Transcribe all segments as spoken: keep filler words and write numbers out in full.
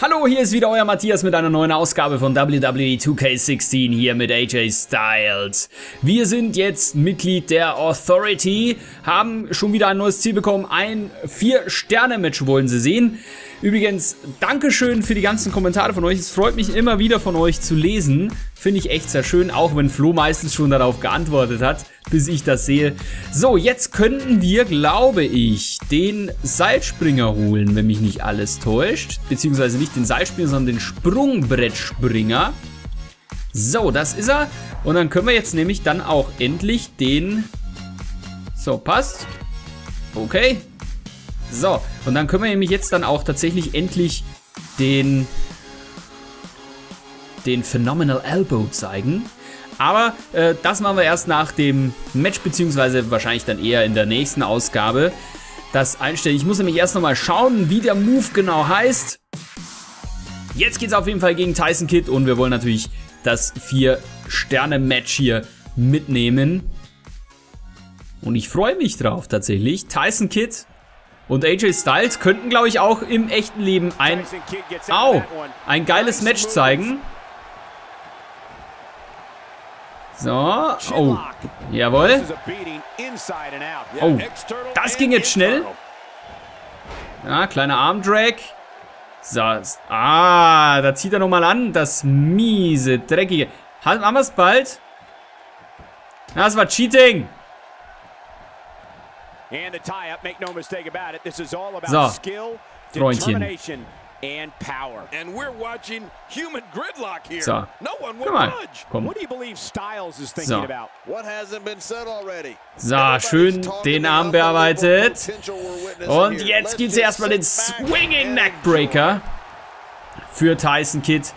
Hallo, hier ist wieder euer Matthias mit einer neuen Ausgabe von W W E two K sechzehn hier mit A J Styles. Wir sind jetzt Mitglied der Authority, haben schon wieder ein neues Ziel bekommen, ein vier Sterne Match wollen sie sehen. Übrigens, Dankeschön für die ganzen Kommentare von euch, es freut mich immer wieder von euch zu lesen. Finde ich echt sehr schön, auch wenn Flo meistens schon darauf geantwortet hat, bis ich das sehe. So, jetzt könnten wir, glaube ich, den Seilspringer holen, wenn mich nicht alles täuscht. Beziehungsweise nicht den Seilspringer, sondern den Sprungbrettspringer. So, das ist er. Und dann können wir jetzt nämlich dann auch endlich den... So, passt. Okay. So, und dann können wir nämlich jetzt dann auch tatsächlich endlich den... den Phenomenal Elbow zeigen. Aber äh, das machen wir erst nach dem Match, beziehungsweise wahrscheinlich dann eher in der nächsten Ausgabe das einstellen. Ich muss nämlich erst nochmal schauen, wie der Move genau heißt. Jetzt geht es auf jeden Fall gegen Tyson Kidd und wir wollen natürlich das vier Sterne Match hier mitnehmen. Und ich freue mich drauf tatsächlich. Tyson Kidd und A J Styles könnten, glaube ich, auch im echten Leben ein, au, ein geiles Match zeigen. So, oh, jawohl. Oh, das ging jetzt schnell. Ja, kleiner Armdrag. So, ah, da zieht er nochmal an. Das miese, dreckige. Haben wir es bald? Das war Cheating. So, Freundchen. And power. And we're watching human gridlock here. So. No one will budge. What do you believe Styles is thinking about? What hasn't been said already? So, schön den Arm bearbeitet. Und jetzt geht's erstmal den Swinging Neckbreaker für Tyson Kidd.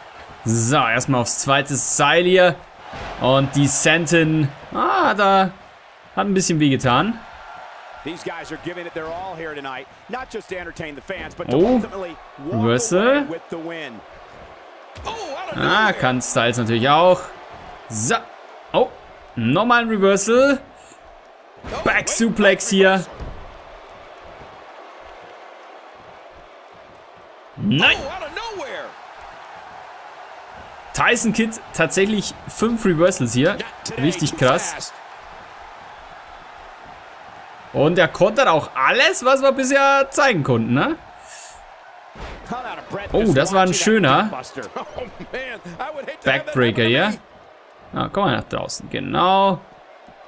So, erstmal aufs zweite Seil hier. Und die Sentin. Ah, da hat ein bisschen wehgetan. These guys are giving it their all here tonight, not just to entertain the fans, but to ultimately walk away with the win. Ah, kann Styles natürlich auch. So. Oh, nochmal ein Reversal. Back Suplex hier. Nein. Tyson Kidd tatsächlich fünf Reversals hier. Richtig krass. Und er kontert auch alles, was wir bisher zeigen konnten, ne? Oh, das war ein schöner Backbreaker hier. Na, komm mal nach draußen, genau.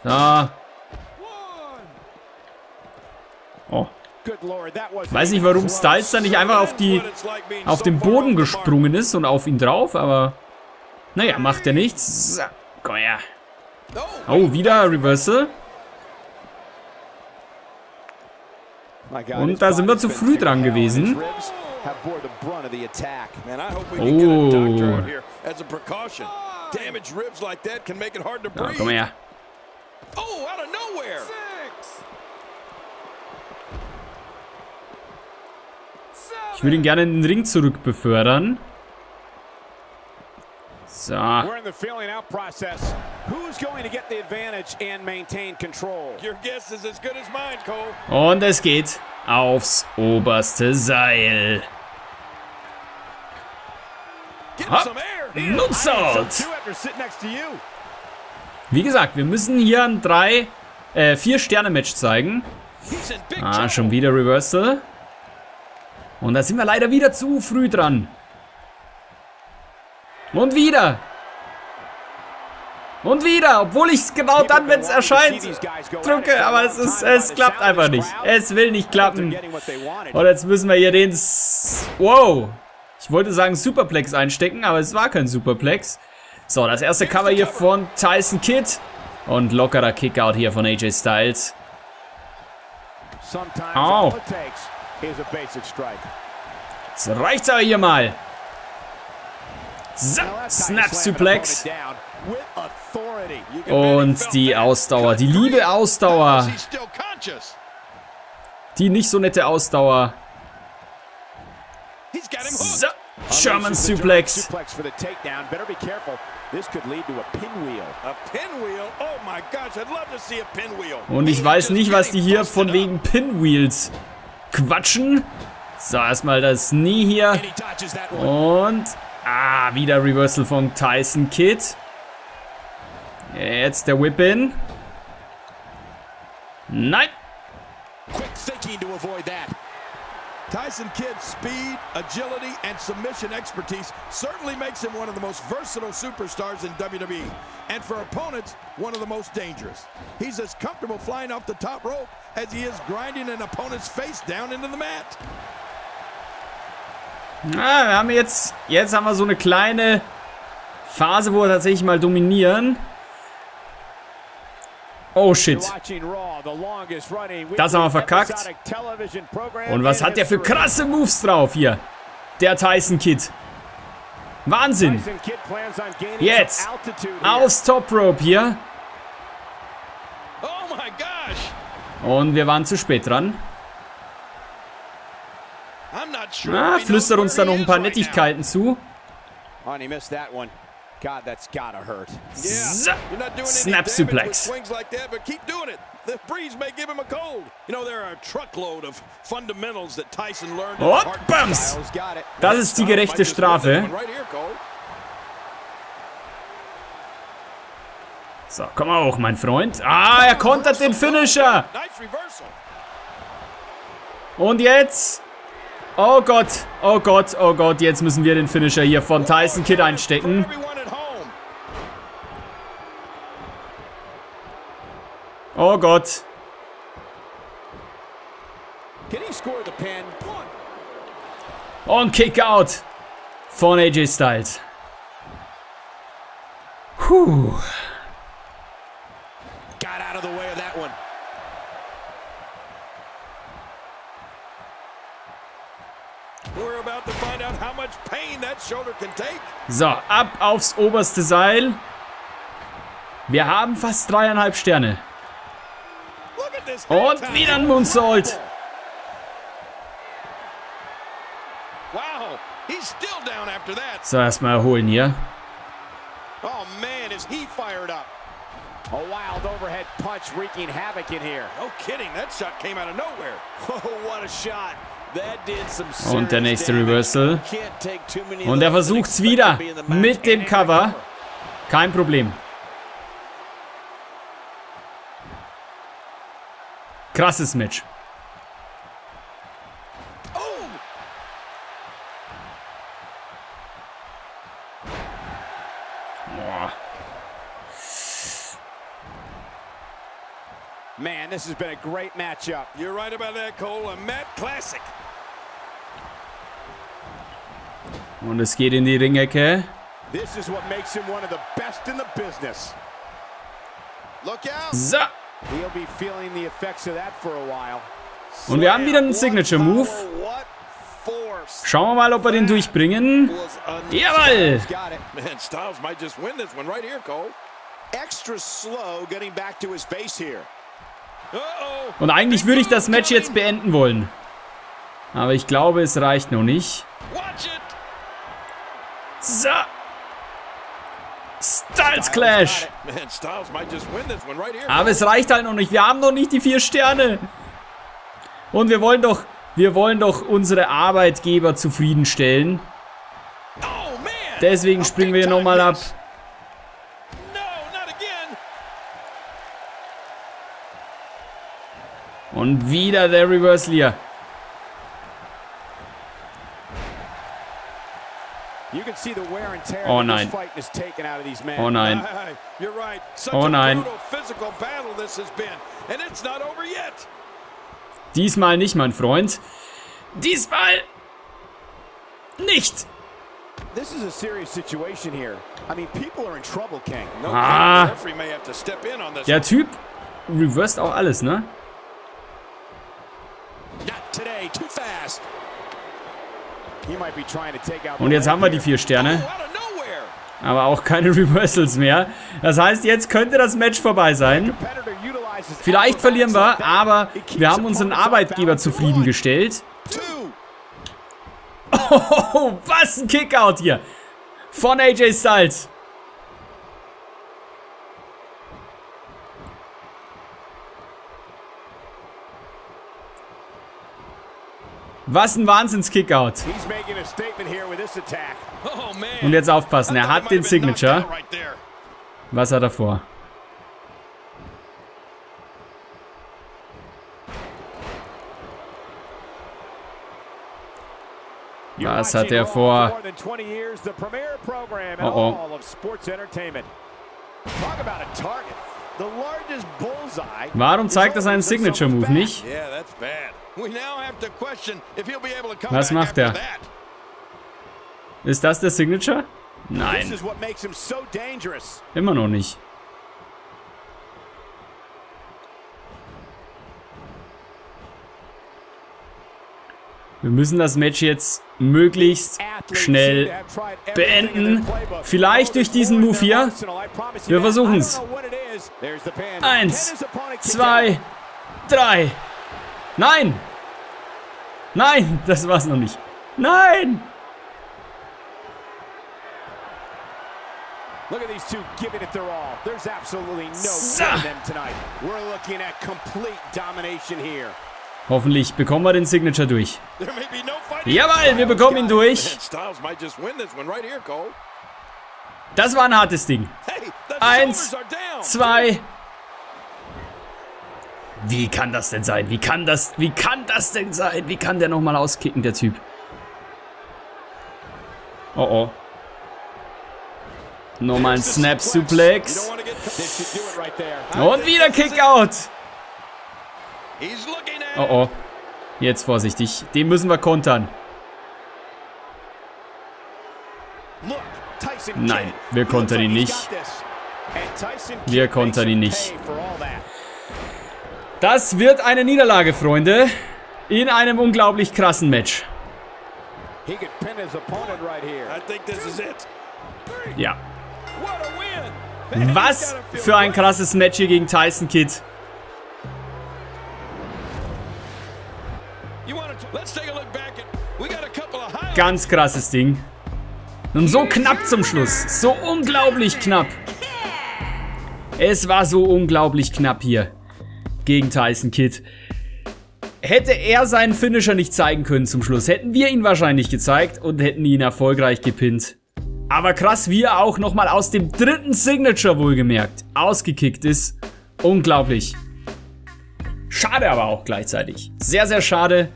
Da. Oh. Weiß nicht, warum Styles da nicht einfach auf die, auf den Boden gesprungen ist und auf ihn drauf, aber naja, macht ja nichts. So, komm her. Oh, wieder Reversal. Und da sind wir zu früh dran gewesen. Oh. Ja, komm her. Ich würde ihn gerne in den Ring zurück befördern. So. Und es geht aufs oberste Seil. Hopp. Nutzold. Wie gesagt, wir müssen hier ein drei, äh, vier Sterne-Match zeigen. Ah, schon wieder Reversal. Und da sind wir leider wieder zu früh dran. Und wieder. Und wieder, obwohl ich es genau dann, wenn es erscheint, drücke, aber es, ist, es klappt einfach nicht. Es will nicht klappen. Und jetzt müssen wir hier den... S wow. Ich wollte sagen Superplex einstecken, aber es war kein Superplex. So, das erste Cover hier von Tyson Kidd. Und lockerer Kickout hier von A J Styles. Au. Jetzt reicht's aber hier mal. So, Snap-Suplex. Und die Ausdauer, die liebe Ausdauer. Die nicht so nette Ausdauer. So, German-Suplex. This could lead to a pinwheel. A pinwheel? Oh my gosh, I'd love to see a pinwheel. Und ich weiß nicht, was die hier von wegen Pinwheels quatschen. So, erstmal das Knie hier. Und ah, wieder Reversal von Tyson Kidd. Jetzt der Whip-In. Nein. Quick thinking to avoid that. Tyson Kidd's speed, agility, and submission expertise certainly makes him one of the most versatile superstars in W W E, and for opponents, one of the most dangerous. He's as comfortable flying off the top rope as he is grinding an opponent's face down into the mat. Ah, wir haben jetzt, jetzt haben wir so eine kleine Phase, wo wir tatsächlich mal dominieren. Oh shit. Das haben wir verkackt. Und was hat der für krasse Moves drauf hier? Der Tyson Kidd. Wahnsinn. Jetzt. Aufs Top Rope hier. Und wir waren zu spät dran. Ah, flüstert uns da noch ein paar Nettigkeiten zu. God, that's gotta hurt. Yeah, you're not doing snap suplex. Swings like that, but keep doing it. The breeze may give him a cold. You know, there are a truckload of fundamentals that Tyson learned. Oh, bums. Das ist die gerechte Strafe. So, komm mal hoch, mein Freund. Ah, er kontert den Finisher. Und jetzt. Oh Gott, oh Gott, oh Gott. Jetzt müssen wir den Finisher hier von Tyson Kidd einstecken. Oh Gott. Und Kick-Out von A J Styles. Puh. So, ab aufs oberste Seil. Wir haben fast dreieinhalb Sterne. Und wieder ein Moonsault. So, erstmal erholen hier. Und der nächste Reversal. Und er versucht's wieder mit dem Cover. Kein Problem. Krasses Match. Boah. Man, this has been a great matchup. You're right about that, Cole. A Matt Classic. Und es geht in die Ringecke. This is what makes him one of the best in the business. Look out. So. Und wir haben wieder einen Signature-Move. Schauen wir mal, ob wir den durchbringen. Jawohl! Und eigentlich würde ich das Match jetzt beenden wollen. Aber ich glaube, es reicht noch nicht. So. Styles Clash. Aber es reicht halt noch nicht. Wir haben noch nicht die vier Sterne. Und wir wollen doch, wir wollen doch unsere Arbeitgeber zufriedenstellen. Deswegen springen wir nochmal ab. Und wieder der Reversal hier. Oh nein. Oh nein. Oh nein. Diesmal nicht, mein Freund. Diesmal nicht. Ah. Der Typ reversed auch alles, ne? Und jetzt haben wir die vier Sterne. Aber auch keine Reversals mehr. Das heißt, jetzt könnte das Match vorbei sein. Vielleicht verlieren wir, aber wir haben unseren Arbeitgeber zufriedengestellt. Oh, was ein Kickout hier. Von A J Styles. Was ein Wahnsinns-Kickout. Und jetzt aufpassen, er hat den Signature. Was hat er vor? Was hat er vor? Oh oh. Warum zeigt er seinen Signature-Move nicht? Was macht er? Ist das der Signature? Nein. Immer noch nicht. Wir müssen das Match jetzt möglichst schnell beenden. Vielleicht durch diesen Move hier. Wir versuchen es. Eins, zwei, drei. Nein! Nein, das war's noch nicht. Nein! Look at these two giving it their all. There's absolutely no way in them tonight. We're looking at complete domination here. Hoffentlich bekommen wir den Signature durch. Jawohl, wir bekommen ihn durch. Das war ein hartes Ding. Eins, zwei. Wie kann das denn sein? Wie kann das, wie kann das denn sein? Wie kann der nochmal auskicken, der Typ? Oh oh. Nochmal ein Snap-Suplex. Und wieder Kickout. Oh oh. Jetzt vorsichtig. Den müssen wir kontern. Nein, wir kontern ihn nicht. Wir kontern ihn nicht. Das wird eine Niederlage, Freunde. In einem unglaublich krassen Match. Ja. Was für ein krasses Match hier gegen Tyson Kidd. Ganz krasses Ding. Und so knapp zum Schluss. So unglaublich knapp. Es war so unglaublich knapp hier. Gegen Tyson Kidd. Hätte er seinen Finisher nicht zeigen können zum Schluss, hätten wir ihn wahrscheinlich gezeigt und hätten ihn erfolgreich gepinnt. Aber krass, wie er auch nochmal aus dem dritten Signature wohlgemerkt ausgekickt ist. Unglaublich. Schade aber auch gleichzeitig. Sehr, sehr schade,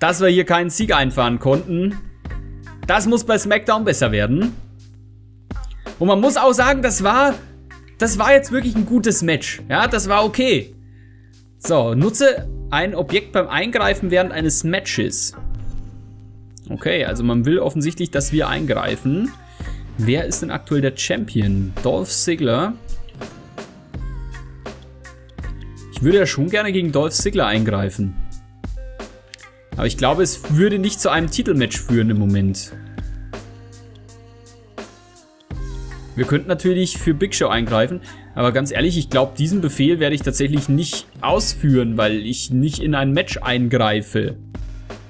dass wir hier keinen Sieg einfahren konnten. Das muss bei SmackDown besser werden. Und man muss auch sagen, das war, das war jetzt wirklich ein gutes Match. Ja, das war okay. So, nutze ein Objekt beim Eingreifen während eines Matches. Okay, also man will offensichtlich, dass wir eingreifen. Wer ist denn aktuell der Champion? Dolph Ziegler. Ich würde ja schon gerne gegen Dolph Ziegler eingreifen. Aber ich glaube, es würde nicht zu einem Titelmatch führen im Moment. Wir könnten natürlich für Big Show eingreifen, aber ganz ehrlich, ich glaube, diesen Befehl werde ich tatsächlich nicht ausführen, weil ich nicht in ein Match eingreife.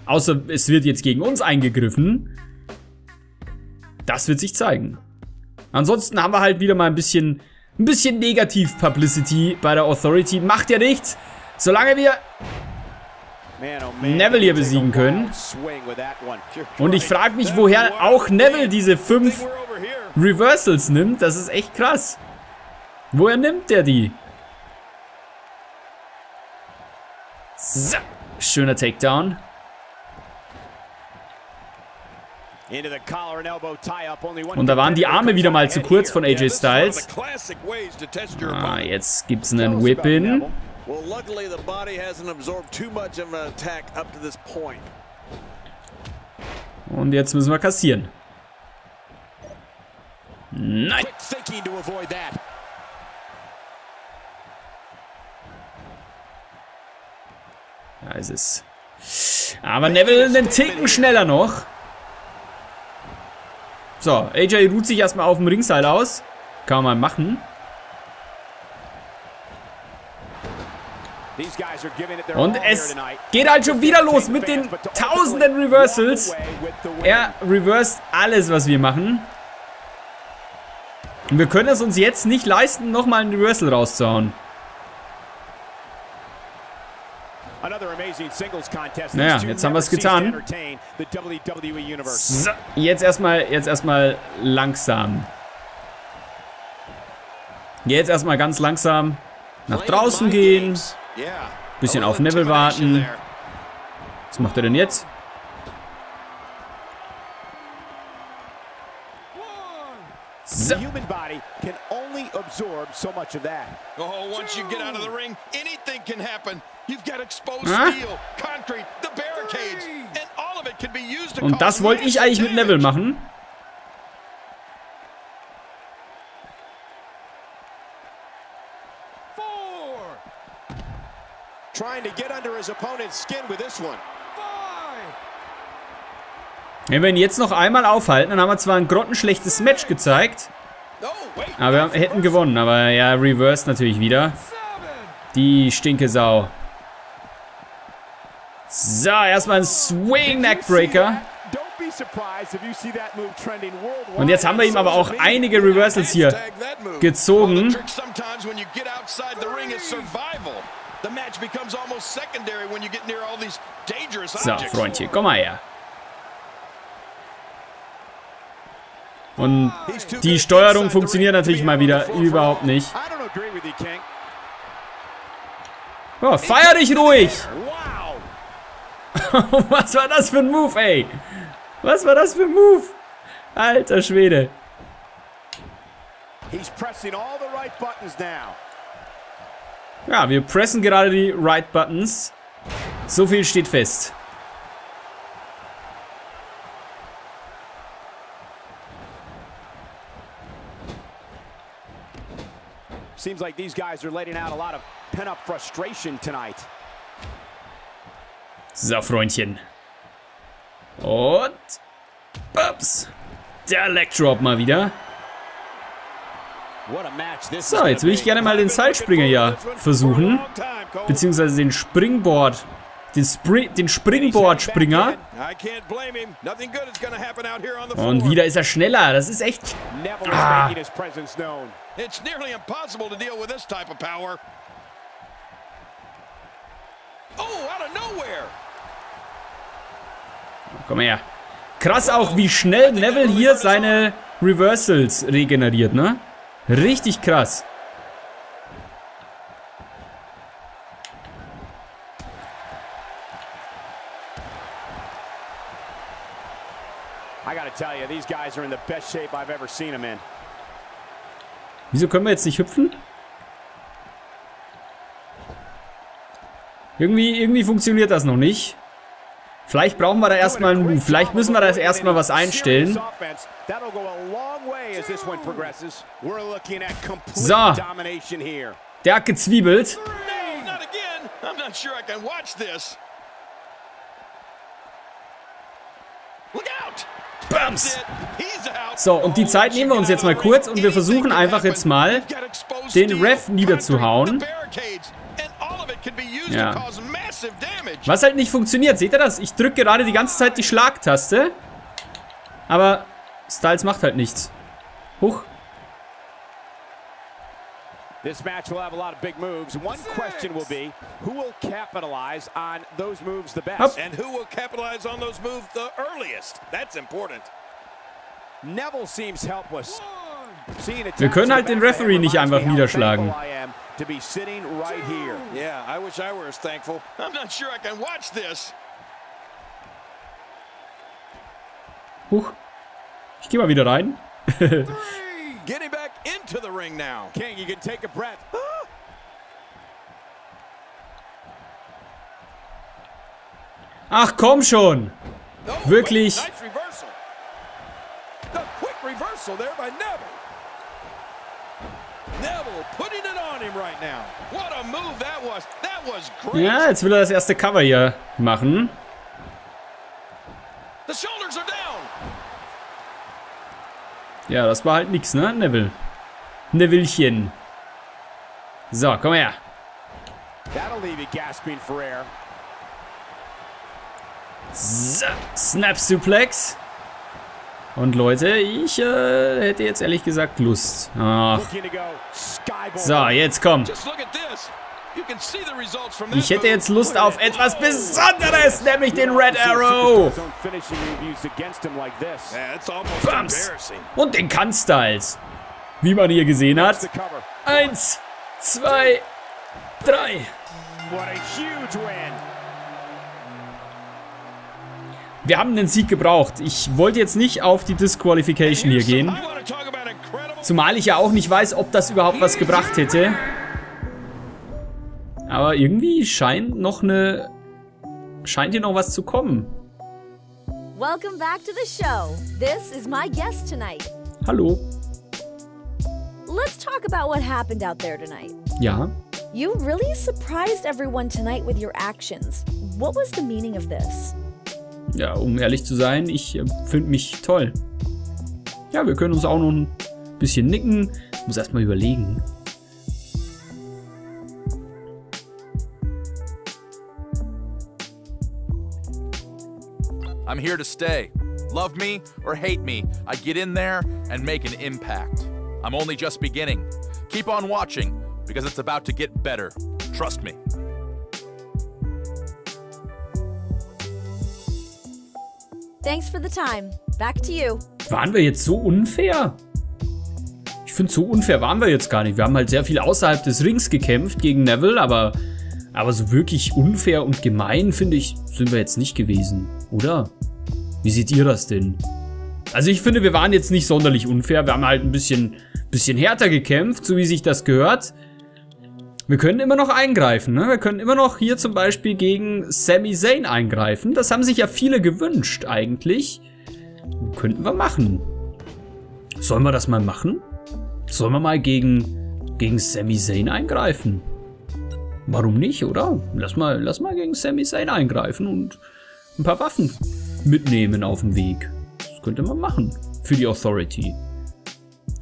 Außer es wird jetzt gegen uns eingegriffen. Das wird sich zeigen. Ansonsten haben wir halt wieder mal ein bisschen, ein bisschen Negativ-Publicity bei der Authority. Macht ja nichts, solange wir Neville hier besiegen können. Und ich frage mich, woher auch Neville diese fünf Reversals nimmt. Das ist echt krass. Woher nimmt der die? So, schöner Takedown. Und da waren die Arme wieder mal zu kurz von A J Styles. Ah, jetzt gibt es einen Whip-In. Well, luckily the body hasn't absorbed too much of an attack up to this point. Und jetzt müssen wir kassieren. Nein. Da ist es. Aber Neville einen Ticken schneller noch. So, A J ruht sich erstmal auf dem Ringseil aus. Kann man machen. Und es geht halt schon wieder los mit den tausenden Reversals. Er reverst alles, was wir machen. Und wir können es uns jetzt nicht leisten, nochmal einen Reversal rauszuhauen. Naja, jetzt haben wir es getan. So, jetzt erstmal, jetzt erstmal langsam. Jetzt erstmal ganz langsam nach draußen gehen. Bisschen auf Neville warten. Was macht er denn jetzt? So. Ah. Und das wollte ich eigentlich mit Neville machen. Wenn wir ihn jetzt noch einmal aufhalten, dann haben wir zwar ein grottenschlechtes Match gezeigt, aber wir haben, hätten gewonnen. Aber ja, reversed natürlich wieder. Die stinke Sau. So, erstmal ein Swing Neckbreaker. Und jetzt haben wir ihm aber auch einige Reversals hier gezogen. So, Freundchen, komm mal her. Und die Steuerung funktioniert natürlich mal wieder überhaupt nicht. Oh, feier dich ruhig! Was war das für ein Move, ey? Was war das für ein Move? Alter Schwede. Ja, wir pressen gerade die Right Buttons. So viel steht fest. Seems like these guys are letting out a lot of pent-up frustration tonight. So, Freundchen. Und ups. Der Leg Drop mal wieder. So, jetzt will ich gerne mal den Sidespringer ja versuchen. Beziehungsweise den Springboard. Den, Spri den Springboard-Springer. Und wieder ist er schneller. Das ist echt... Ah. Komm her. Krass auch, wie schnell Neville hier seine Reversals regeneriert, ne? Richtig krass. Wieso können wir jetzt nicht hüpfen? Irgendwie, irgendwie funktioniert das noch nicht. Vielleicht brauchen wir da erstmal einen Move. Vielleicht müssen wir da erstmal was einstellen. So. Der hat gezwiebelt. Bums. So, und die Zeit nehmen wir uns jetzt mal kurz und wir versuchen einfach jetzt mal, den Ref niederzuhauen. Ja. Was halt nicht funktioniert, seht ihr das? Ich drücke gerade die ganze Zeit die Schlagtaste, aber Styles macht halt nichts. Huch. This match will have a lot of big moves. One question will be who will capitalize on those moves the best and who will capitalize on those moves the earliest. That's important. Neville seems helpless. Wir können halt den Referee nicht einfach niederschlagen. To be sitting right here. Yeah, I wish I were as thankful. I'm not sure I can watch this. Huch. Ich gehe mal wieder rein. Getting back into the ring now. King, you can take a breath. Ach komm schon. Wirklich. Nice reversal. The quick reversal there by Neville. Ja, jetzt will er das erste Cover hier machen. Ja, das war halt nix, ne, Neville? Nevillechen. So, komm her. So, Snap Suplex. Und Leute, ich äh, hätte jetzt ehrlich gesagt Lust. Ach. So, jetzt komm. Ich hätte jetzt Lust auf etwas Besonderes, nämlich den Red Arrow. Bums. Und den kann Styles. Wie man hier gesehen hat. Eins, zwei, drei. Wir haben den Sieg gebraucht. Ich wollte jetzt nicht auf die Disqualification hier gehen. Zumal ich ja auch nicht weiß, ob das überhaupt was gebracht hätte. Aber irgendwie scheint noch eine... scheint hier noch was zu kommen. Welcome back to the show. This is my guest tonight. Hallo. Let's talk about what happened out there tonight. Ja. You really surprised everyone tonight with your actions. What was the meaning of this? Ja, um ehrlich zu sein, ich finde mich toll. Ja, wir können uns auch noch ein bisschen nicken. Ich muss erstmal überlegen. I'm here to stay. Love me or hate me, I get in there and make an impact. I'm only just beginning. Keep on watching, because it's about to get better. Trust me. Thanks for the time. Back to you. Waren wir jetzt so unfair? Ich finde, so unfair waren wir jetzt gar nicht. Wir haben halt sehr viel außerhalb des Rings gekämpft gegen Neville, aber, aber so wirklich unfair und gemein, finde ich, sind wir jetzt nicht gewesen, oder? Wie seht ihr das denn? Also ich finde, wir waren jetzt nicht sonderlich unfair. Wir haben halt ein bisschen, bisschen härter gekämpft, so wie sich das gehört. Wir können immer noch eingreifen, ne? Wir können immer noch hier zum Beispiel gegen Sami Zayn eingreifen. Das haben sich ja viele gewünscht eigentlich. Könnten wir machen. Sollen wir das mal machen? Sollen wir mal gegen, gegen Sami Zayn eingreifen? Warum nicht, oder? Lass mal, lass mal gegen Sami Zayn eingreifen und ein paar Waffen mitnehmen auf dem Weg. Das könnte man machen für die Authority.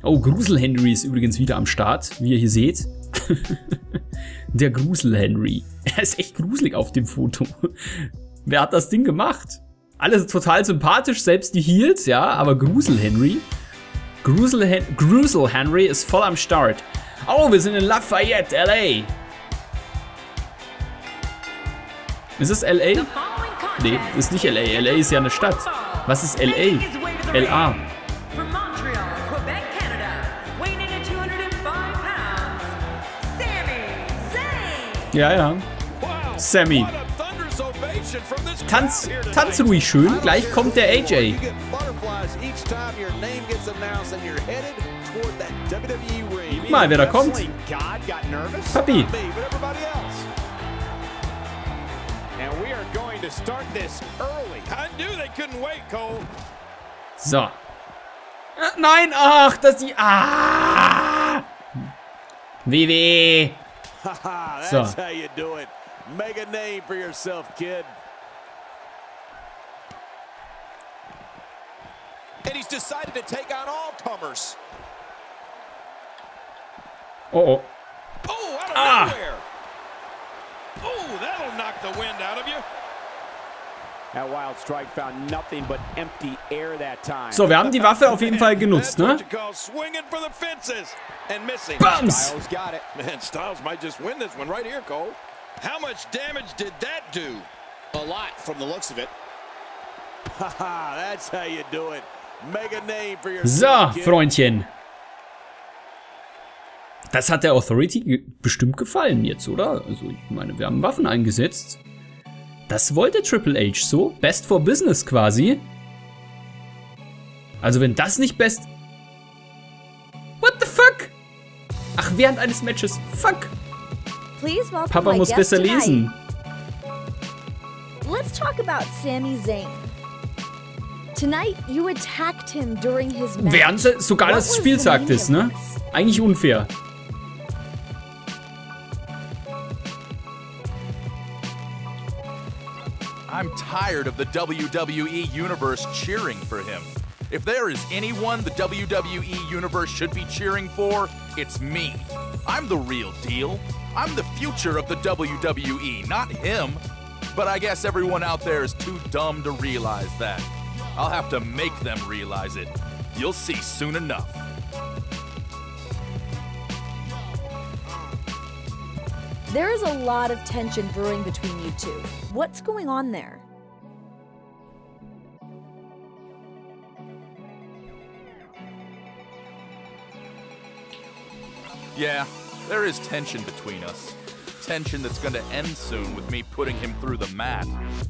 Oh, Grusel-Henry ist übrigens wieder am Start, wie ihr hier seht. Der Grusel-Henry. Er ist echt gruselig auf dem Foto. Wer hat das Ding gemacht? Alles total sympathisch, selbst die Heels, ja, aber Grusel-Henry. Grusel-Henry ist voll am Start. Oh, wir sind in Lafayette, L A. Ist es L A? Nee, ist nicht L A. L A ist ja eine Stadt. Was ist L A? L A. Ja, ja. Sammy. Tanz, tanz ruhig schön, gleich kommt der A J. Guck mal, wer da kommt. Papi. So. Nein, ach, dass die... Ah! W W E. So. Oh, oh. Ah. So, wir haben die Waffe auf jeden Fall genutzt, ne? Bums! So, Freundchen. Das hat der Authority bestimmt gefallen jetzt, oder? Also, ich meine, wir haben Waffen eingesetzt. Das wollte Triple H so. Best for Business quasi. Also, wenn das nicht best... What the fuck? Ach, während eines Matches. Fuck. Papa muss besser lesen. Let's talk about Sami Zayn. Tonight you attacked him during his match. Während sogar das Spiel sagt es, ne? Eigentlich unfair. I'm tired of the W W E universe cheering for him. If there is anyone the W W E universe should be cheering for, it's me. I'm the real deal. I'm the future of the W W E, not him. But I guess everyone out there is too dumb to realize that. I'll have to make them realize it. You'll see soon enough. There is a lot of tension brewing between you two. What's going on there? Yeah, there is tension between us. Tension that's gonna end soon with me putting him through the mat.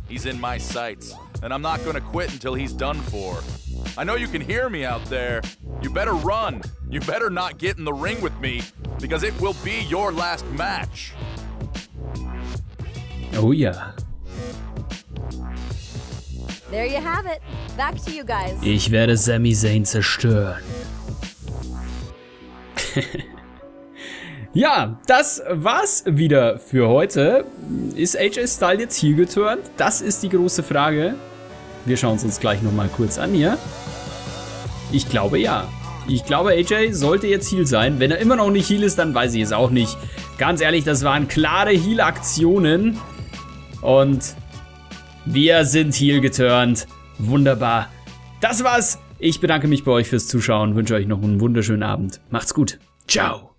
He's in my sights, and I'm not gonna quit until he's done for. I know you can hear me out there. You better run. You better not get in the ring with me, because it will be your last match. Oh yeah. There you have it. Back to you guys. Ich werde Sami Zayn zerstören. Ja, das war's wieder für heute. Ist A J Styles jetzt heel geturnt? Das ist die große Frage. Wir schauen es uns gleich nochmal kurz an hier. Ich glaube ja. Ich glaube, A J sollte jetzt heel sein. Wenn er immer noch nicht heel ist, dann weiß ich es auch nicht. Ganz ehrlich, das waren klare Heel-Aktionen. Und wir sind heel geturnt. Wunderbar. Das war's. Ich bedanke mich bei euch fürs Zuschauen. Wünsche euch noch einen wunderschönen Abend. Macht's gut. Ciao.